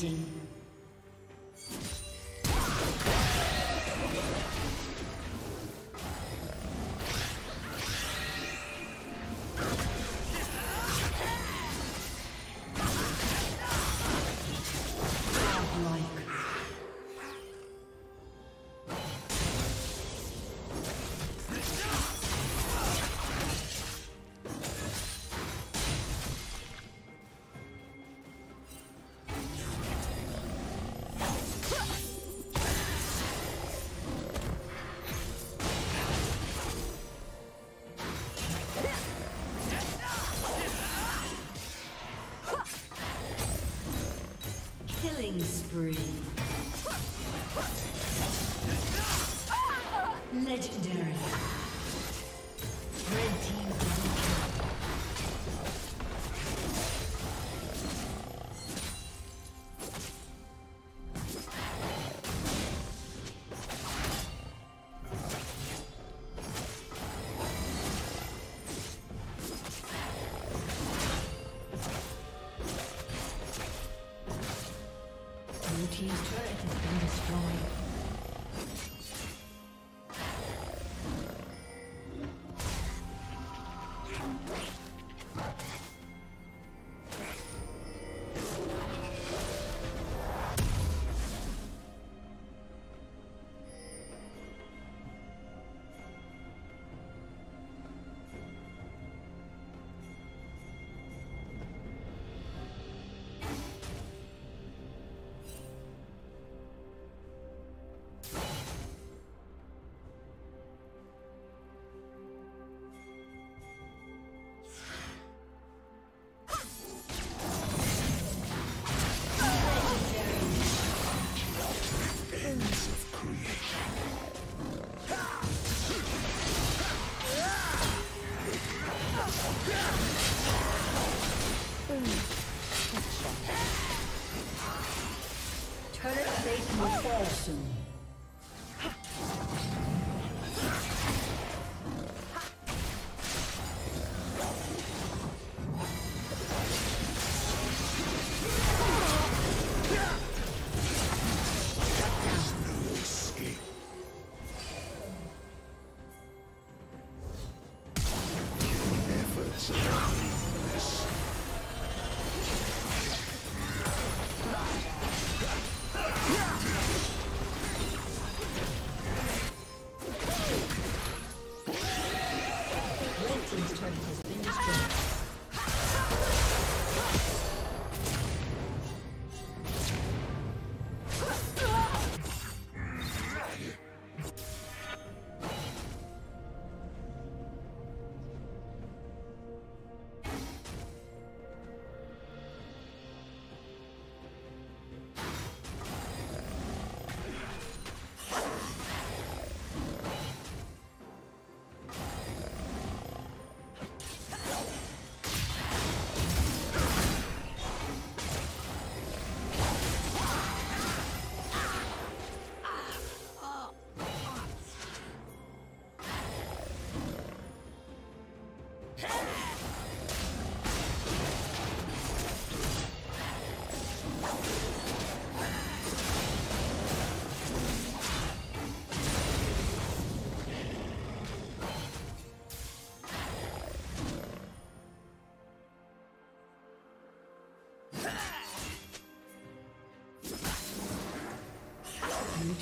Satan. Spree. Legendary. Red team. Awesome. Blue team's turret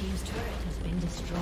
team's turret has been destroyed.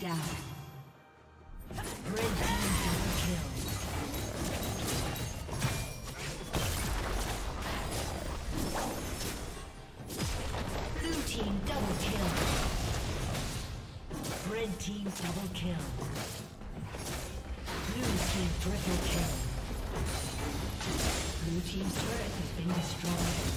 Down. Red team double kill. Blue team double kill. Red team double kill. Blue team triple kill. Blue team's turret has been destroyed.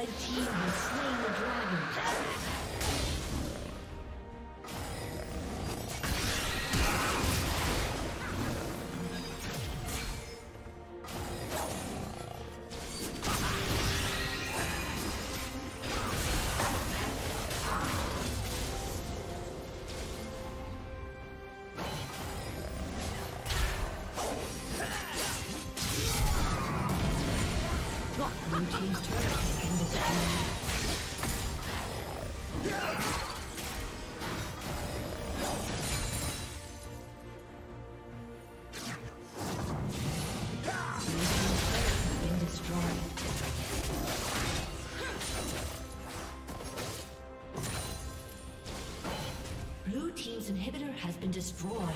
Red team has slain the dragon. Inhibitor has been destroyed.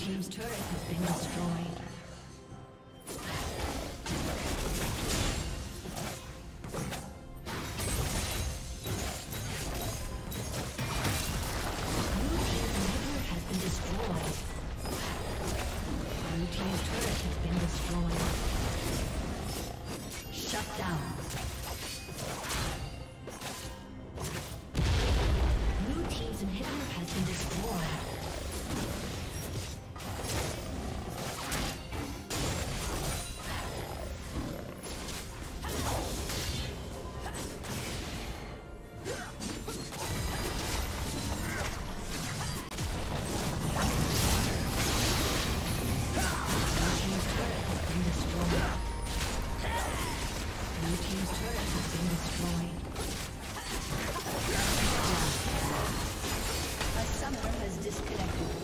Team's turret has been destroyed. Disconnected.